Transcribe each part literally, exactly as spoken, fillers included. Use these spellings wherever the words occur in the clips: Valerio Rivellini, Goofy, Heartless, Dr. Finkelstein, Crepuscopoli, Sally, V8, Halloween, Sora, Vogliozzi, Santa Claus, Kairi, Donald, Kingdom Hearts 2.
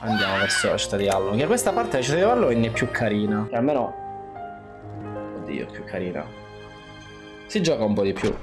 andiamo verso la città di Halloween. Che questa parte della città di Halloween è più carina. Che almeno... Oddio, più carina. Si gioca un po' di più.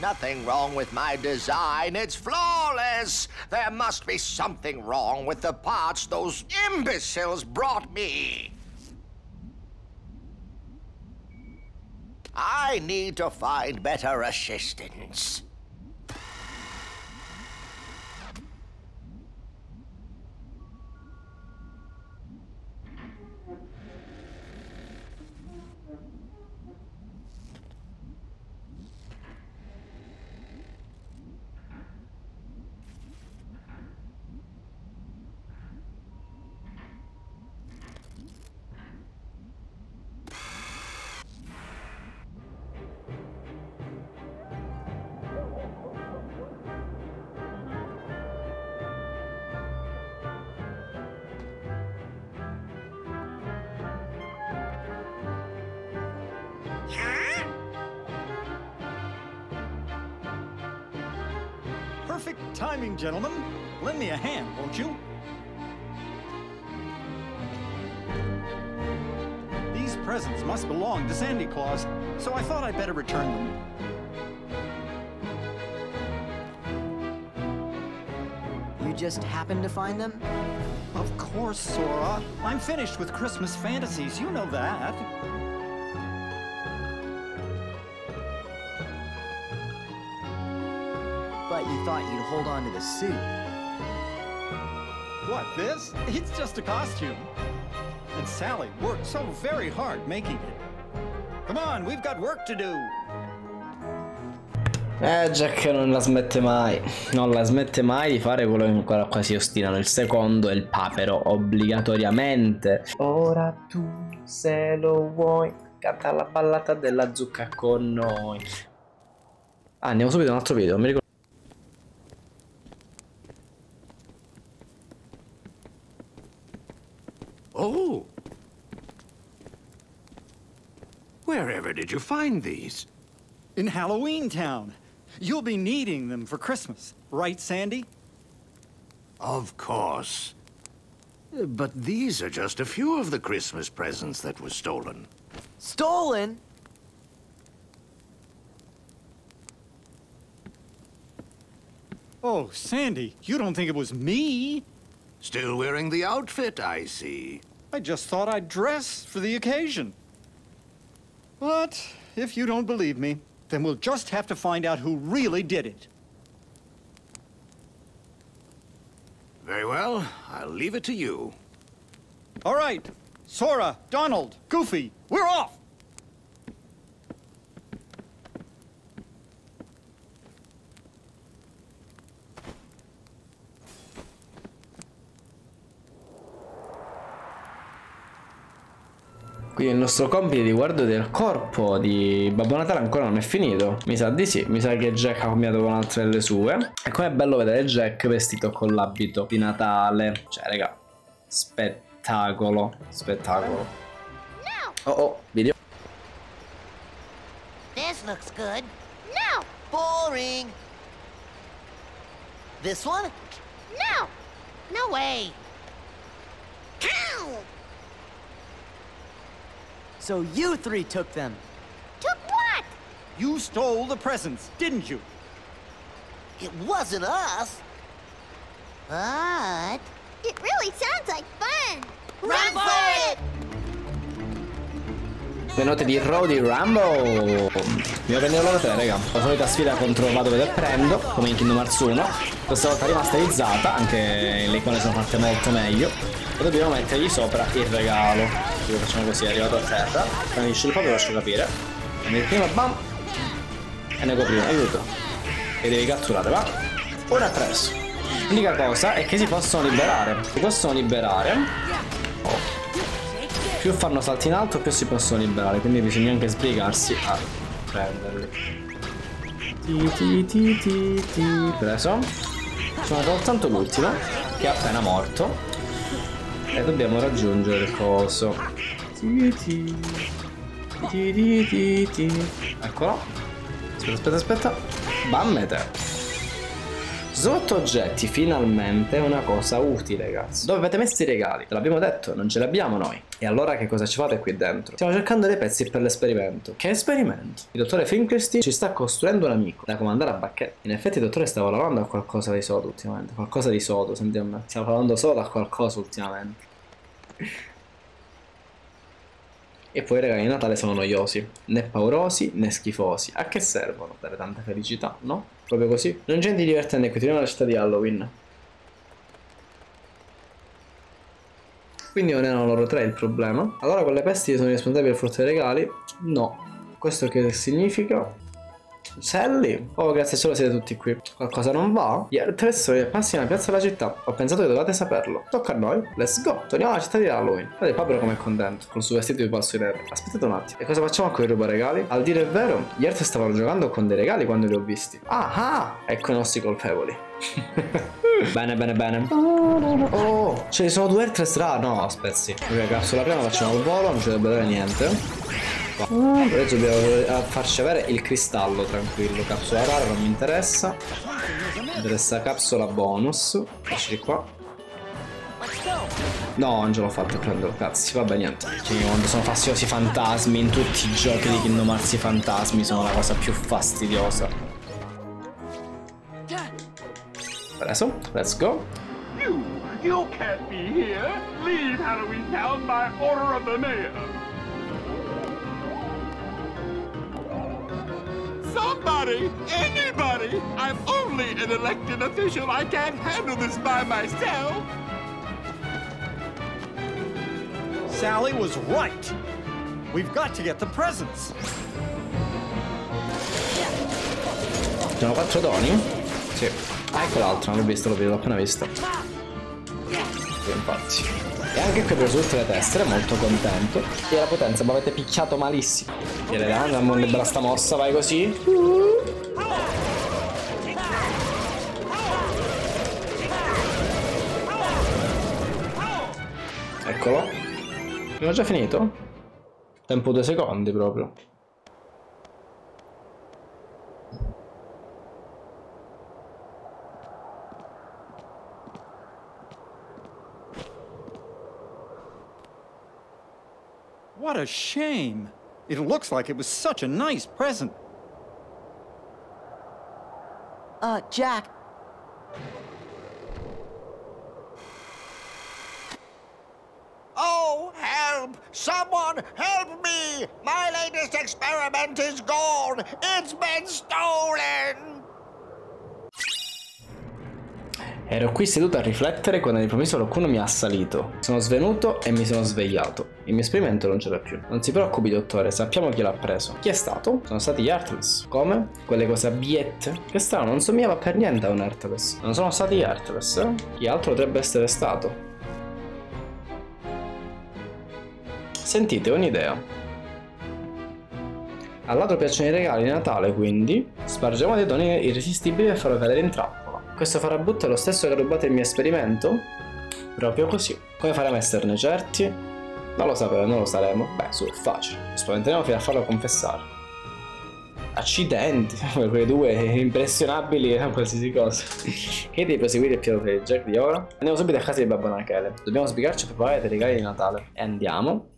Nothing wrong with my design. It's flawless. There must be something wrong with the parts those imbeciles brought me. I need to find better assistance. Perfect timing, gentlemen. Lend me a hand, won't you? These presents must belong to Santa Claus, so I thought I'd better return them. You just happened to find them? Of course, Sora. I'm finished with Christmas fantasies, you know that. You thought you'd hold on to the suit. What, this? It's just a costume. And Sally worked so very hard making it. Come on, we've got work to do. Eh, Jack non la smette mai. Non la smette mai di fare quello in cui quasi ostinano. Il secondo è il papero, obbligatoriamente. Ora tu, se lo vuoi, canta la ballata della zucca con noi. Ah, andiamo subito a un altro video, non mi ricordo. Oh! Wherever did you find these? In Halloween Town. You'll be needing them for Christmas, right, Sandy? Of course. But these are just a few of the Christmas presents that were stolen. Stolen? Oh, Sandy, you don't think it was me? Still wearing the outfit, I see. I just thought I'd dress for the occasion. But if you don't believe me, then we'll just have to find out who really did it. Very well, I'll leave it to you. All right, Sora, Donald, Goofy, we're off! Quindi il nostro compito di guardo del corpo di Babbo Natale ancora non è finito. Mi sa di sì, mi sa che Jack ha cambiato con altre delle sue. E com'è bello vedere Jack vestito con l'abito di Natale. Cioè, raga, spettacolo, spettacolo. No. Oh, oh, video. This looks good. No. Boring. This one? No. No way. Ow. So you three took them. Took what? You stole the presents, didn't you? It wasn't us. But... It really sounds like fun. Run for it! Le note di Rowdy Rumble. Dobbiamo prendere loro tre, raga. La solita sfida contro vado e prendo, come in Kingdom Hearts uno. Questa volta rimasterizzata, anche le icone sono fatte molto meglio. E dobbiamo mettergli sopra il regalo. Lo facciamo così, è arrivato a terra. Quando esce il papero lo lascio capire. Andiamo prima, bam! E ne copriamo, aiuto. E devi catturare, va? Ora attraverso. L'unica cosa è che si possono liberare. Si possono liberare. Oh. Più fanno salti in alto, più si possono liberare. Quindi bisogna anche sbrigarsi a prenderli. Ti ti ti ti ti. Preso. Sono soltanto l'ultimo, che è appena morto. E dobbiamo raggiungere il coso. Eccolo. Aspetta, aspetta, aspetta. Bammete. Sotto oggetti, finalmente una cosa utile, cazzo. Dove avete messo i regali? Te l'abbiamo detto, non ce l'abbiamo noi. E allora che cosa ci fate qui dentro? Stiamo cercando dei pezzi per l'esperimento. Che esperimento? Il dottore Finkelstein ci sta costruendo un amico da comandare a bacchetta. In effetti il dottore stava lavorando a qualcosa di sodo ultimamente. Qualcosa di sodo, sentiamo me. Stiamo lavorando solo a qualcosa ultimamente. E poi i regali di Natale sono noiosi, né paurosi né schifosi. A che servono? Dare tanta felicità, no? Proprio così. Non c'è di divertente qui, torniamo alla città di Halloween. Quindi non erano loro tre il problema. Allora quelle pesti sono responsabili del furto dei regali? No. Questo che significa? Sally? Oh, grazie solo siete tutti qui. Qualcosa non va? Gli attrezzoli passi nella piazza della città. Ho pensato che dovevate saperlo. Tocca a noi. Let's go. Torniamo alla città di Halloween. Guarda il papero com'è contento. Col suo vestito di passo nero. Aspettate un attimo. E cosa facciamo con i rubaregali? Al dire il vero, gli altri stavano giocando con dei regali quando li ho visti. Ah ah! Ecco i nostri colpevoli. Bene, bene, bene. Oh, ce ne sono due altre strade. No, spezzi. Ok, cazzo, la prima facciamo al volo. Non ci dovrebbe dare niente. Uh, adesso dobbiamo farci avere il cristallo, tranquillo. Capsula rara non mi interessa. Mi interessa capsula bonus. Eccoci qua. No, non ce l'ho fatto, prendo il cazzo. Vabbè, niente. Cioè, quando sono fastidiosi fantasmi, in tutti i giochi di Kingdom Hearts i fantasmi sono la cosa più fastidiosa. Adesso, let's go. You, you can't be here. Leave Halloween Town by order of the mayor. Somebody, anybody, I'm only an elected official. I can't handle this by myself. Sally was right. We've got to get the presents. Sono quattro doni? Sì. Ah, ecco l'altro, non l'ho visto, l'ho appena visto. Sì, infatti. E anche qui ho preso tutte le tessere, molto contento. E la potenza, mi avete picchiato malissimo. Gliele danno, la molle bella sta mossa, vai così. Eccolo. Abbiamo già finito? Tempo due secondi proprio. What a shame. It looks like it was such a nice present. Uh, Jack. Oh, help! Someone help me! My latest experiment is gone! It's been stolen! Ero qui seduto a riflettere quando all'improvviso qualcuno mi ha assalito. Sono svenuto e mi sono svegliato. Il mio esperimento non c'era più. Non si preoccupi, dottore, sappiamo chi l'ha preso. Chi è stato? Sono stati gli Heartless. Come? Quelle cose abiette? Che strano, non somigliava per niente a un Heartless. Non sono stati gli Heartless, eh? Chi altro potrebbe essere stato? Sentite, ho un'idea. Al lato piacciono i regali di Natale, quindi spargiamo dei doni irresistibili per farlo cadere in trappola. Questo farabutto è lo stesso che ha rubato il mio esperimento? Proprio così. Come faremo a esserne certi? Non lo sapevo, non lo saremo. Beh, su, facile. Lo spaventeremo fino a farlo confessare. Accidenti! Quei due impressionabili a qualsiasi cosa. E devi proseguire il piano per Jack di ora. Andiamo subito a casa di Babbo Nachele. Dobbiamo sbrigarci per provare dei regali di Natale. E andiamo.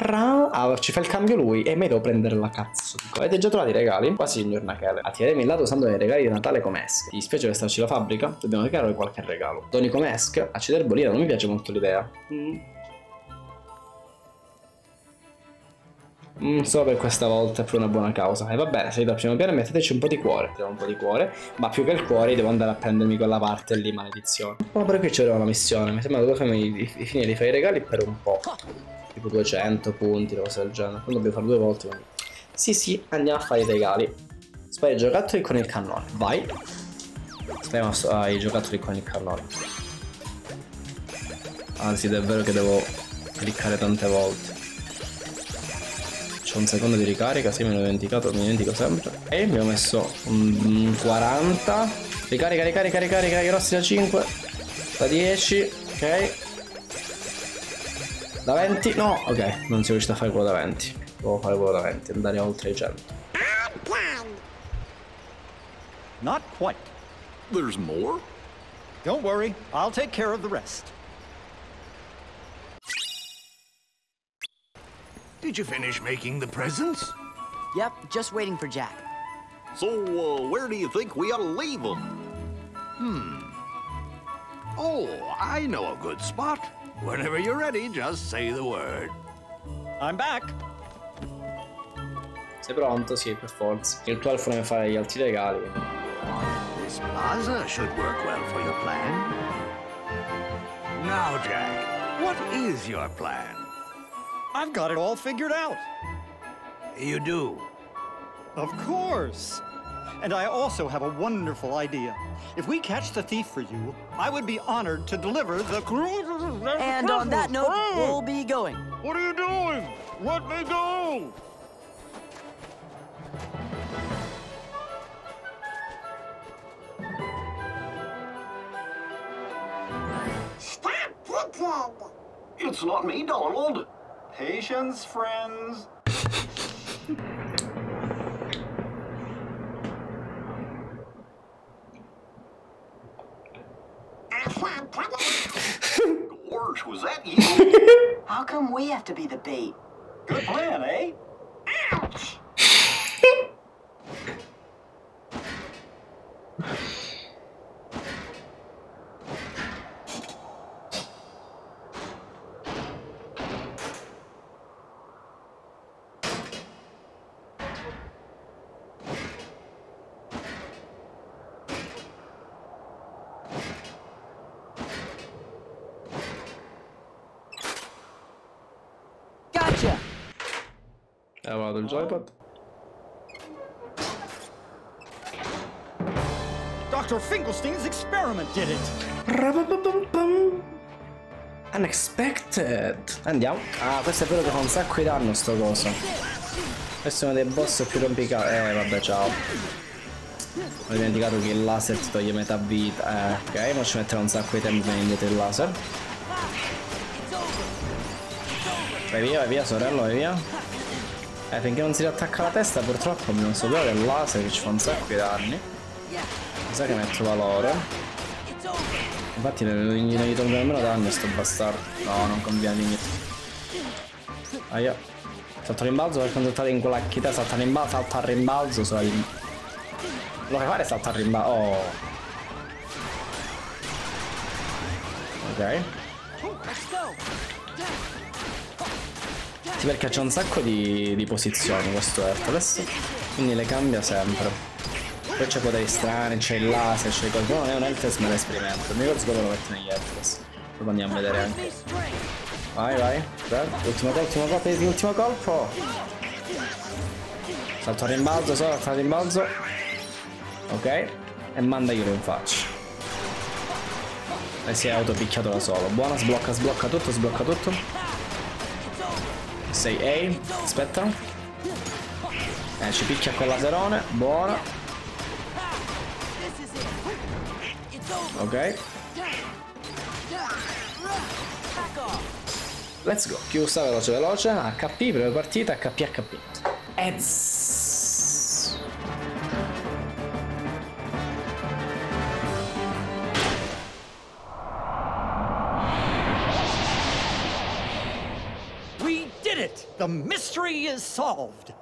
Ah, ci fa il cambio lui e me devo prendere la cazzo. Avete già trovato i regali? Quasi, signor Nachele. Attireremo il lato usando i regali di Natale come esche. Ti dispiace restarci la fabbrica? Dobbiamo creare qualche regalo. Doni come esche? A Cederbolina non mi piace molto l'idea. Mm. Mm, solo per questa volta è per una buona causa. E va bene, salite al primo piano e metteteci un po' di cuore. Tiriamo un po' di cuore, ma più che il cuore devo andare a prendermi quella parte lì, maledizione. Ma per qui c'era una missione. Mi sembra dovevo finire di fare i regali per un po'. Tipo duecento punti, cose del genere. Non dobbiamo fare due volte. Quindi. Sì, sì, andiamo a fare i regali. Spari i giocattoli con il cannone. Vai. Spariamo ah, i giocattoli con il cannone. Anzi, è vero che devo cliccare tante volte. C'è un secondo di ricarica. Sì, me l'ho dimenticato. Mi dimentico sempre. E mi ho messo un quaranta. Ricarica, ricarica, ricarica. I grossi da cinque. Da dieci. Ok. davanti, no, ok, non si è riuscito a fare quello davanti. Devo fare quello davanti, andare oltre i cento. Not quite. There's more? Don't worry, I'll take care of the rest. Did you finish making the presents? Yep, just waiting for Jack. So, uh, where do you think we ought to leave them? Hmm. Oh, I know a good spot. Whenever you're ready, just say the word. I'm back. Sei pronto? Sì, per forza. Il tuo alfone deve fare gli altri regali. This plaza should work well for your plan. Now, Jack, what is your plan? I've got it all figured out. You do? Of course. And I also have a wonderful idea. If we catch the thief for you, I would be honored to deliver the... And on that note, hey! We'll be going. What are you doing? Let me go! Stop picking! It's not me, Donald. Patience, friends. Gorsh, was that you? How come we have to be the bait? Good plan, eh? Ouch! Eh, vado il joypad. doctor Finkelstein's experiment did it. Unexpected. Andiamo. Ah, questo è quello che fa un sacco di danno, sto coso. Questo è uno dei boss più rompicato. Eh, vabbè, ciao. Ho dimenticato che il laser ti toglie metà vita. Eh, ok, ma ci metterà un sacco di tempo per indietro il laser. Vai via, vai via, sorello, vai via. Eh, finché non si riattacca la testa, purtroppo non so più che il laser che ci fa un sacco di danni. Mi sa che metto valore. Infatti non gli tolgo nemmeno danno sto bastardo. No, non conviene niente. Aia. Salta in balzo, per contattare in quella chita, salta in balzo, salta al rimbalzo, so in... Lo che fare è salta al rimbalzo. Oh. Ok. Sì, perché c'è un sacco di, di posizioni questo Heartless, quindi le cambia sempre. Poi c'è poteri strani, c'è il laser, c'è il colpo. No, è un Heartless, ma l'esperimento. Mi ricordo che lo metto negli Heartless. Poi andiamo a vedere anche. Vai, vai. Ultimo colpo, ultimo colpo, ultimo colpo. Salto a rimbalzo, salto a rimbalzo. Ok. E mandaglielo in faccia. E si è autopicchiato da solo. Buona, sblocca, sblocca tutto, sblocca tutto. sei ehi, aspetta. Eh, ci picchia con laserone, buona. Ok. Let's go, chiusa veloce veloce, acca pi, prima partita, acca pi acca pi. Ez. The mystery is solved.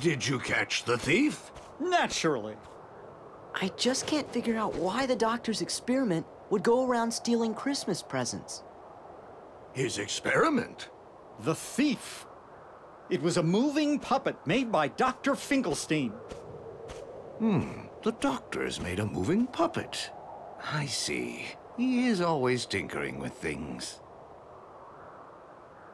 Did you catch the thief? Naturally. I just can't figure out why the doctor's experiment would go around stealing Christmas presents. His experiment? The thief. It was a moving puppet made by doctor Finkelstein. Hmm, the doctor's made a moving puppet. I see. He is always tinkering with things.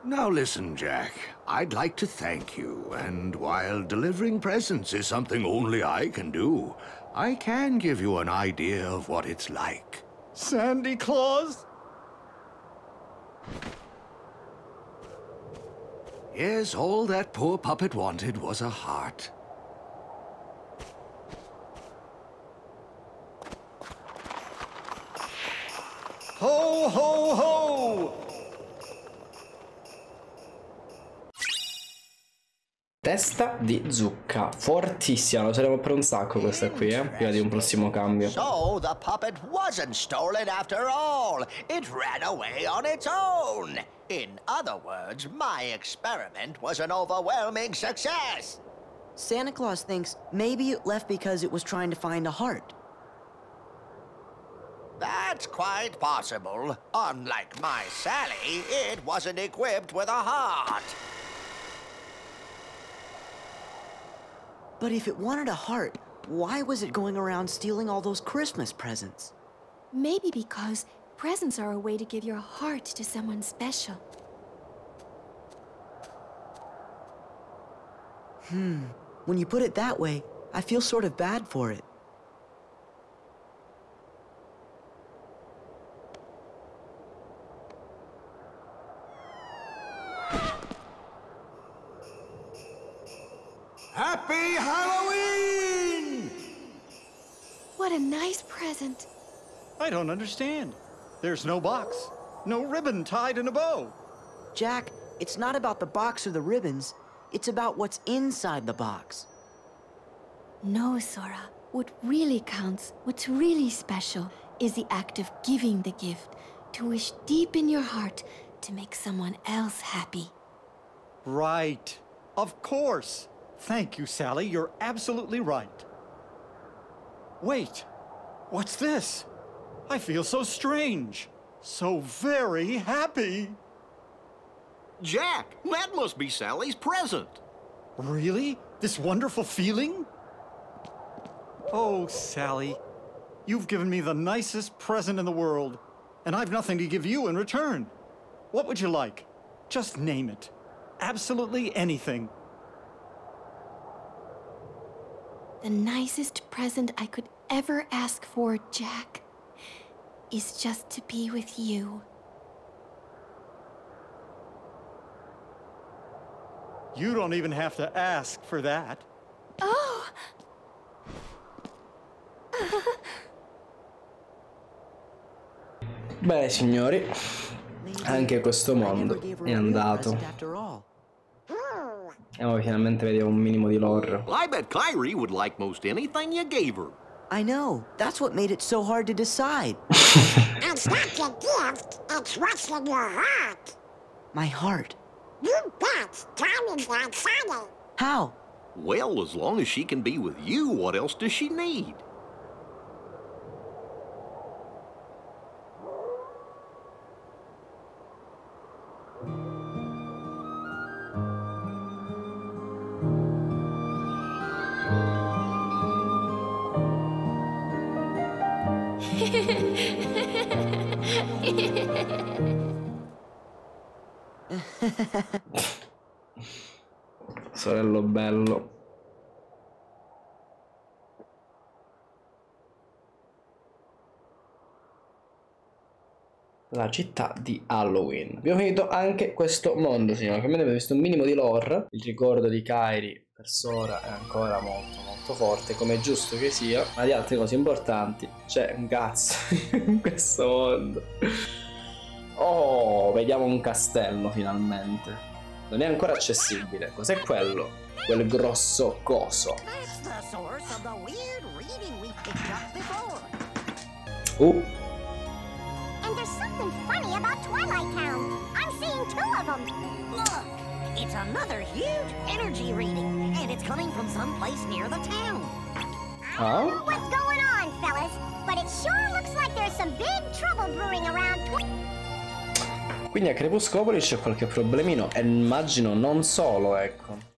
Now listen, Jack. I'd like to thank you, and while delivering presents is something only I can do, I can give you an idea of what it's like. Santa Claus? Yes, all that poor puppet wanted was a heart. Ho, ho, ho! Testa di zucca, fortissima, lo saremo per un sacco questa qui, eh, prima di un prossimo cambio. So the puppet wasn't stolen after all. It ran away on its own. In other words, my experiment was an overwhelming success. Santa Claus thinks maybe it left because it was trying to find a heart. That's quite possible. Unlike my Sally, it wasn't equipped with a heart. But if it wanted a heart, why was it going around stealing all those Christmas presents? Maybe because presents are a way to give your heart to someone special. Hmm. When you put it that way, I feel sort of bad for it. Happy Halloween! What a nice present. I don't understand. There's no box, no ribbon tied in a bow. Jack, it's not about the box or the ribbons. It's about what's inside the box. No, Sora. What really counts, what's really special, is the act of giving the gift, to wish deep in your heart to make someone else happy. Right. Of course. Thank you, Sally. You're absolutely right. Wait, what's this? I feel so strange, so very happy. Jack, that must be Sally's present. Really? This wonderful feeling? Oh, Sally, you've given me the nicest present in the world, and I've nothing to give you in return. What would you like? Just name it. Absolutely anything. The nicest present I could ever ask for, Jack, is just to be with you. You don't even have to ask for that. Oh! Beh, signori, anche questo mondo è andato. E oh, finalmente vediamo un minimo di lore. I bet Kairi would like most anything you gave her. I know. That's what made it so hard to decide. It's not your gift, it's what's in your heart. My heart. You bet. Kairi's outside it. How? Well, as long as she can be with you, what else does she need? Sorello bello. La città di Halloween. Abbiamo finito anche questo mondo, signora. Almeno abbiamo visto un minimo di lore. Il ricordo di Kairi per Sora è ancora molto molto forte, come è giusto che sia. Ma di altre cose importanti c'è un cazzo in questo mondo. Oh, vediamo un castello finalmente. Non è ancora accessibile. Cos'è quello? Quel grosso coso. Uh. Funny about Twilight Town. I'm seeing two of them. Look, it's another huge energy reading, and it's coming from someplace near the town. Huh? I don't know what's going on, fellas, but it sure looks like there's some big trouble brewing around. Quindi a Crepuscopoli c'è qualche problemino, e immagino non solo, ecco.